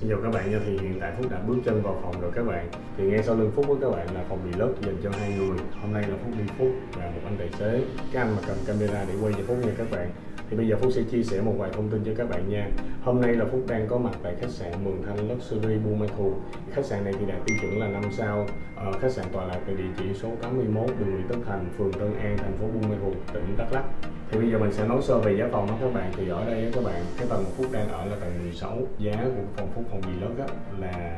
Xin chào các bạn, thì hiện tại Phúc đã bước chân vào phòng rồi các bạn. Thì ngay sau lưng Phúc của các bạn là phòng nghỉ lớp dành cho hai người. Hôm nay là Phúc đi Phúc và một anh tài xế, cái anh mà cầm camera để quay cho Phúc nha các bạn. Thì bây giờ Phúc sẽ chia sẻ một vài thông tin cho các bạn nha. Hôm nay là Phúc đang có mặt tại khách sạn Mường Thanh Luxury Buôn Ma Thuột. Khách sạn này thì đạt tiêu chuẩn là 5 sao. Khách sạn tọa lạc tại địa chỉ số 81 đường Nguyễn Tất Thành, phường Tân An, thành phố Buôn Ma Thuột, tỉnh Đắk Lắk. Thì bây giờ mình sẽ nói sơ về giá phòng đó các bạn. Thì ở đây các bạn, cái tầng mà Phúc đang ở là tầng 16. Giá của phòng Phúc phòng nghỉ lớp là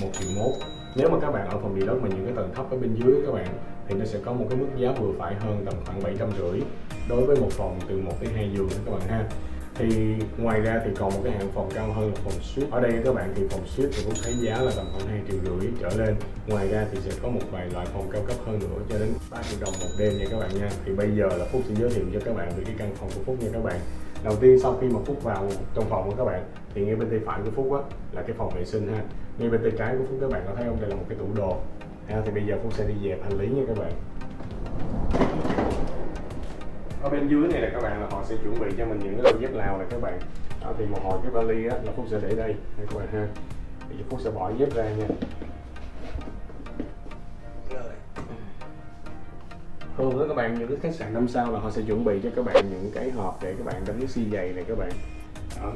1.1 triệu. Nếu mà các bạn ở phòng nghỉ lớp mà những cái tầng thấp ở bên dưới các bạn, thì nó sẽ có một cái mức giá vừa phải hơn, tầm khoảng 750 đối với một phòng từ 1 tới 2 giường các bạn ha. Thì ngoài ra thì còn một cái hạng phòng cao hơn là phòng suite. Ở đây các bạn thì phòng suite thì cũng thấy giá là tầm khoảng 2,5 triệu trở lên. Ngoài ra thì sẽ có một vài loại phòng cao cấp hơn nữa cho đến 3 triệu đồng một đêm nha các bạn nha. Thì bây giờ là Phúc sẽ giới thiệu cho các bạn về cái căn phòng của Phúc nha các bạn. Đầu tiên sau khi mà Phúc vào trong phòng của các bạn thì ngay bên tay phải của Phúc á là cái phòng vệ sinh ha. Ngay bên tay trái của Phúc các bạn có thấy không, đây là một cái tủ đồ. Thì bây giờ Phúc sẽ đi dẹp hành lý nha các bạn. Ở bên dưới này là các bạn, là họ sẽ chuẩn bị cho mình những cái đôi dép Lào này các bạn. Đó, thì một hồi cái vali á là Phúc sẽ để đây các bạn ha. Bây giờ Phúc sẽ bỏ dép ra nha. Thường đó các bạn, những cái khách sạn 5 sao là họ sẽ chuẩn bị cho các bạn những cái hộp để các bạn đánh xi giày này các bạn. Đó.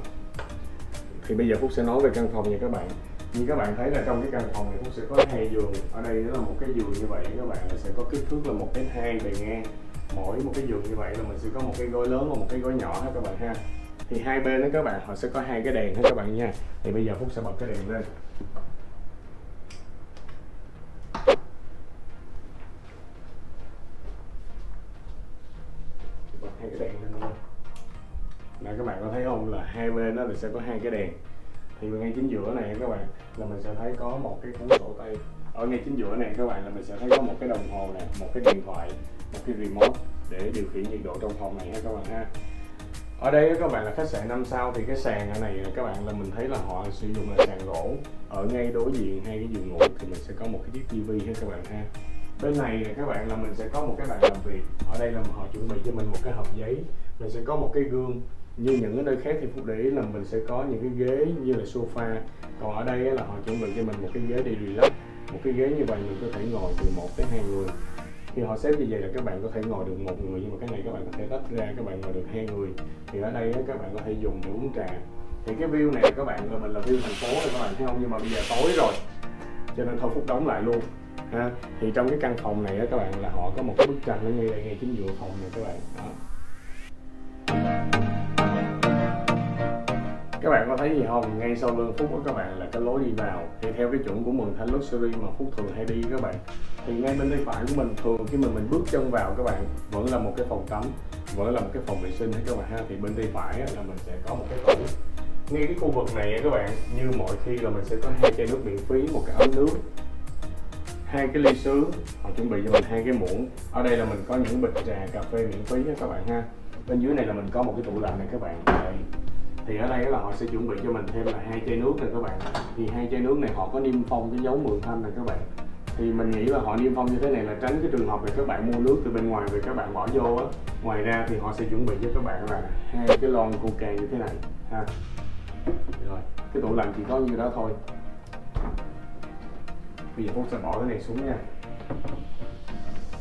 Thì bây giờ Phúc sẽ nói về căn phòng nha các bạn. Như các bạn thấy là trong cái căn phòng này Phúc sẽ có 2 giường. Ở đây đó là một cái giường như vậy các bạn, là sẽ có kích thước là 1,2 bề ngang. Mỗi một cái giường như vậy là mình sẽ có một cái gối lớn và một cái gối nhỏ ha các bạn ha. Thì hai bên đó các bạn, họ sẽ có 2 cái đèn ha các bạn nha. Thì bây giờ Phúc sẽ bật cái đèn lên. Bật 2 cái đèn lên. Là các bạn có thấy không, là hai bên đó thì sẽ có 2 cái đèn. Thì ngay chính giữa này các bạn là mình sẽ thấy có một cái cuốn sổ tay. Ở ngay chính giữa này các bạn là mình sẽ thấy có một cái đồng hồ nè, một cái điện thoại, một cái remote để điều khiển nhiệt độ trong phòng này ha các bạn ha. Ở đây các bạn là khách sạn 5 sao thì cái sàn ở này các bạn là mình thấy là họ sử dụng là sàn gỗ. Ở ngay đối diện 2 cái giường ngủ thì mình sẽ có một cái chiếc tivi ha các bạn ha. Bên này các bạn là mình sẽ có một cái bàn làm việc. Ở đây là họ chuẩn bị cho mình một cái hộp giấy. Mình sẽ có một cái gương. Như những cái nơi khác thì Phúc để ý là mình sẽ có những cái ghế như là sofa. Còn ở đây là họ chuẩn bị cho mình một cái ghế để relax. Một cái ghế như vậy mình có thể ngồi từ 1 tới 2 người. Thì họ xếp như vậy là các bạn có thể ngồi được 1 người, nhưng mà cái này các bạn có thể tách ra, các bạn ngồi được 2 người. Thì ở đây các bạn có thể dùng để uống trà. Thì cái view này các bạn, là mình là view thành phố rồi các bạn thấy không, nhưng mà bây giờ tối rồi cho nên thôi Phúc đóng lại luôn ha. Thì trong cái căn phòng này các bạn là họ có một cái bức tranh ở ngay chính giữa phòng này các bạn. Đó. Các bạn có thấy gì không? Ngay sau lưng Phúc của các bạn là cái lối đi vào. Thì theo cái chuẩn của Mường Thanh Luxury mà Phúc thường hay đi các bạn, thì ngay bên tay phải của mình, thường khi mình bước chân vào các bạn, vẫn là một cái phòng tắm, vẫn là một cái phòng vệ sinh các bạn ha. Thì bên tay phải là mình sẽ có một cái tủ. Ngay cái khu vực này các bạn, như mọi khi là mình sẽ có 2 chai nước miễn phí, một cái ấm nước, 2 cái ly sứ, họ chuẩn bị cho mình 2 cái muỗng. Ở đây là mình có những bịch trà, cà phê miễn phí các bạn ha. Bên dưới này là mình có một cái tủ lạnh này các bạn. Thì ở đây là họ sẽ chuẩn bị cho mình thêm là 2 chai nước này các bạn. Thì 2 chai nước này họ có niêm phong cái dấu Mường Thanh này các bạn. Thì mình nghĩ là họ niêm phong như thế này là tránh cái trường hợp là các bạn mua nước từ bên ngoài về các bạn bỏ vô á. Ngoài ra thì họ sẽ chuẩn bị cho các bạn là 2 cái lon coca như thế này ha. Rồi, cái tủ lạnh chỉ có như đó thôi. Bây giờ Phúc sẽ bỏ cái này xuống nha.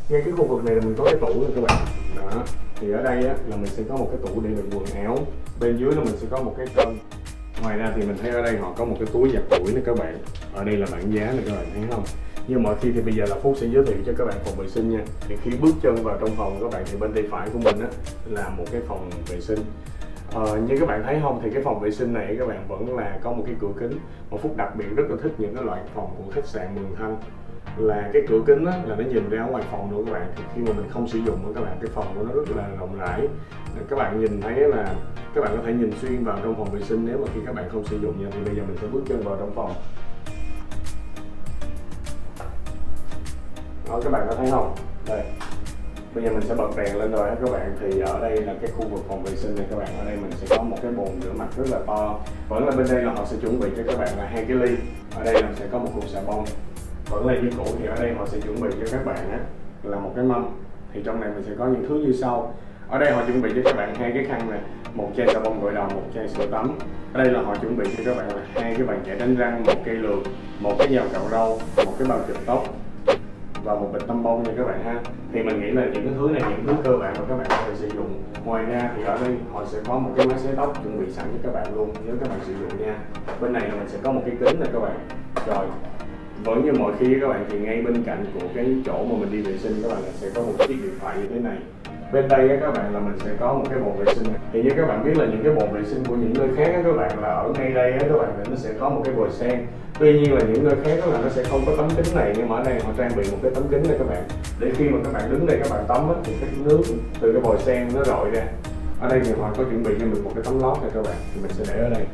Ngay cái khu vực này là mình có cái tủ rồi các bạn. Đó. Thì ở đây là mình sẽ có một cái tủ để đựng quần áo. Bên dưới là mình sẽ có một cái cân. Ngoài ra thì mình thấy ở đây họ có một cái túi giặt ủi nữa các bạn. Ở đây là bảng giá này các bạn thấy không. Như mọi khi thì bây giờ là Phúc sẽ giới thiệu cho các bạn phòng vệ sinh nha. Thì khi bước chân vào trong phòng các bạn, thì bên tay phải của mình là một cái phòng vệ sinh. Như các bạn thấy không, thì cái phòng vệ sinh này các bạn vẫn là có một cái cửa kính. Mà Phúc đặc biệt rất là thích những cái loại phòng của khách sạn Mường Thanh, là cái cửa kính là nó nhìn ra ngoài phòng nữa các bạn. Thì khi mà mình không sử dụng nữa các bạn, cái phòng của nó rất là rộng rãi. Các bạn nhìn thấy là các bạn có thể nhìn xuyên vào trong phòng vệ sinh nếu mà khi các bạn không sử dụng nha. Thì bây giờ mình sẽ bước chân vào trong phòng. Đó, các bạn có thấy không? Đây. Bây giờ mình sẽ bật đèn lên rồi các bạn. Thì ở đây là cái khu vực phòng vệ sinh này các bạn. Ở đây mình sẽ có một cái bồn rửa mặt rất là to. Vẫn là bên đây là họ sẽ chuẩn bị cho các bạn là 2 cái ly. Ở đây là sẽ có một cục xà bông. Vẫn là như cũ thì ở đây họ sẽ chuẩn bị cho các bạn là một cái mâm. Thì trong này mình sẽ có những thứ như sau. Ở đây họ chuẩn bị cho các bạn hai cái khăn này, một chai xà bông gội đầu, một chai sữa tắm. Ở đây là họ chuẩn bị cho các bạn là hai cái bàn chải đánh răng, một cây lược, một cái dao cạo râu, một cái bao chụp tóc và một bịch tăm bông nha các bạn ha. Thì mình nghĩ là những cái thứ này những thứ cơ bản mà các bạn có thể sử dụng. Ngoài ra thì ở đây họ sẽ có một cái máy sấy tóc chuẩn bị sẵn cho các bạn luôn nếu các bạn sử dụng nha. Bên này là mình sẽ có một cái kính này các bạn. Rồi vẫn như mọi khi các bạn thì ngay bên cạnh của cái chỗ mà mình đi vệ sinh các bạn sẽ có một chiếc điện thoại như thế này. Bên đây các bạn là mình sẽ có một cái bồn vệ sinh. Thì như các bạn biết là những cái bồn vệ sinh của những nơi khác các bạn là ở ngay đây các bạn thì nó sẽ có một cái vòi sen. Tuy nhiên là những nơi khác là nó sẽ không có tấm kính này, nhưng mà ở đây họ trang bị một cái tấm kính này các bạn. Để khi mà các bạn đứng đây các bạn tắm thì cái nước từ cái vòi sen nó rọi ra. Ở đây thì họ có chuẩn bị cho mình một cái tấm lót này các bạn, thì mình sẽ để ở đây.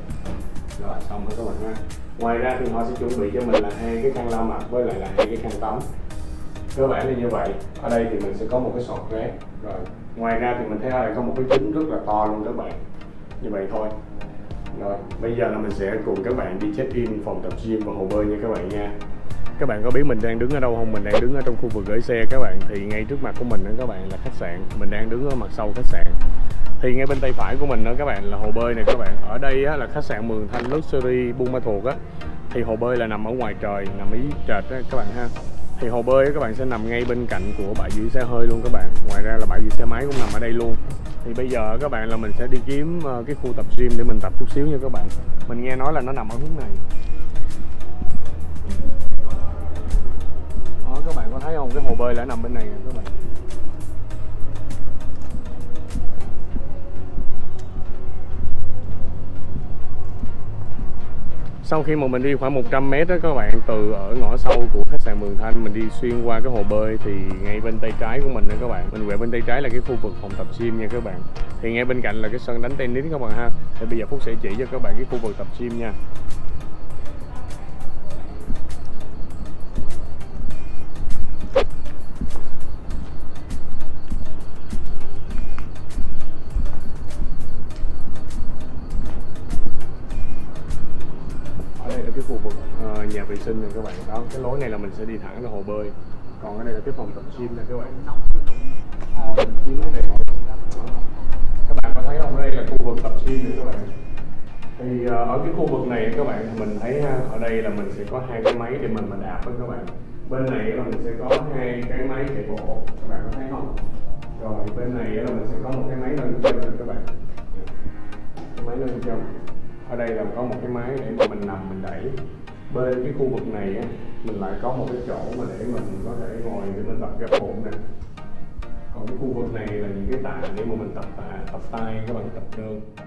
Rồi xong rồi các bạn ha. Ngoài ra thì họ sẽ chuẩn bị cho mình là hai cái khăn lau mặt với lại là hai cái khăn tắm. Cơ bản là như vậy. Ở đây thì mình sẽ có một cái sọt rác. Rồi ngoài ra thì mình thấy ở đây có một cái kính rất là to luôn các bạn. Như vậy thôi. Rồi bây giờ là mình sẽ cùng các bạn đi check in phòng tập gym và hồ bơi nha các bạn nha. Các bạn có biết mình đang đứng ở đâu không? Mình đang đứng ở trong khu vực gửi xe các bạn. Thì ngay trước mặt của mình đó các bạn là khách sạn. Mình đang đứng ở mặt sau khách sạn. Thì ngay bên tay phải của mình đó các bạn là hồ bơi này các bạn. Ở đây á, là khách sạn Mường Thanh Luxury Buôn Ma Thuột á. Thì hồ bơi là nằm ở ngoài trời, nằm ở dưới trệt á các bạn ha. Thì hồ bơi các bạn sẽ nằm ngay bên cạnh của bãi giữ xe hơi luôn các bạn. Ngoài ra là bãi giữ xe máy cũng nằm ở đây luôn. Thì bây giờ các bạn là mình sẽ đi kiếm cái khu tập gym để mình tập chút xíu nha các bạn. Mình nghe nói là nó nằm ở hướng này. Đó, các bạn có thấy không? Cái hồ bơi lại nằm bên này nè các bạn. Sau khi mà mình đi khoảng 100 m đó các bạn, từ ở ngõ sâu của khách sạn Mường Thanh mình đi xuyên qua cái hồ bơi thì ngay bên tay trái của mình đó các bạn, mình quẹo bên tay trái là cái khu vực phòng tập gym nha các bạn. Thì ngay bên cạnh là cái sân đánh tennis các bạn ha. Thì bây giờ Phúc sẽ chỉ cho các bạn cái khu vực tập gym nha. Nhà vệ sinh này các bạn, đó cái lối này là mình sẽ đi thẳng ra hồ bơi. Còn cái đây là cái phòng tập gym nè các bạn. Các bạn có thấy không, đây là khu vực tập gym này các bạn. Thì ở cái khu vực này các bạn mình thấy ha, ở đây là mình sẽ có hai cái máy để mình đạp với các bạn. Bên này là mình sẽ có hai cái máy chạy bộ, các bạn có thấy không? Rồi bên này là mình sẽ có một cái máy nâng chân này các bạn. Cái máy nâng chân. Ở đây là có một cái máy để mà mình nằm mình đẩy. Bên cái khu vực này mình lại có một cái chỗ mà để mình có thể ngồi để mình tập gập bụng nè. Còn cái khu vực này là những cái tạ để mà mình tập tạ, tập tay các bạn, tập đơn.